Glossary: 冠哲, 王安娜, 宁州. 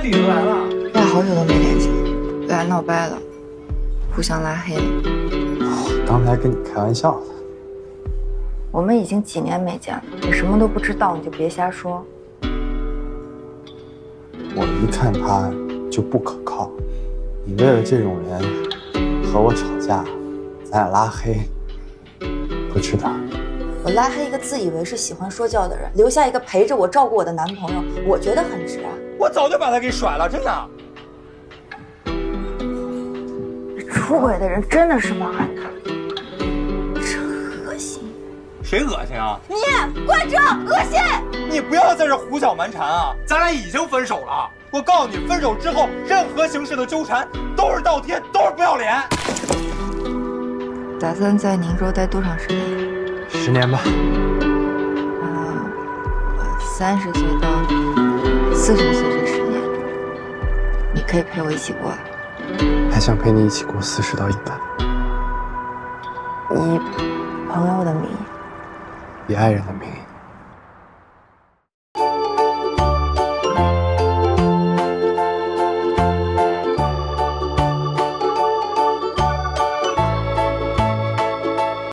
来李子来了，俩好久都没联系了，俩闹掰了，互相拉黑了。我刚才跟你开玩笑的。我们已经几年没见了，你什么都不知道，你就别瞎说。我一看他就不可靠，你为了这种人和我吵架，咱俩拉黑，不值得。 我拉黑一个自以为是喜欢说教的人，留下一个陪着我照顾我的男朋友，我觉得很值啊！我早就把他给甩了，真的。出轨的人真的是王安娜，真恶心！谁恶心啊？你冠哲恶心！你不要在这胡搅蛮缠啊！咱俩已经分手了，我告诉你，分手之后任何形式的纠缠都是倒贴，都是不要脸。打算在宁州待多长时间？ 10年吧，30岁到40岁这10年，你可以陪我一起过。还想陪你一起过40到100，以朋友的名义，以爱人的名义。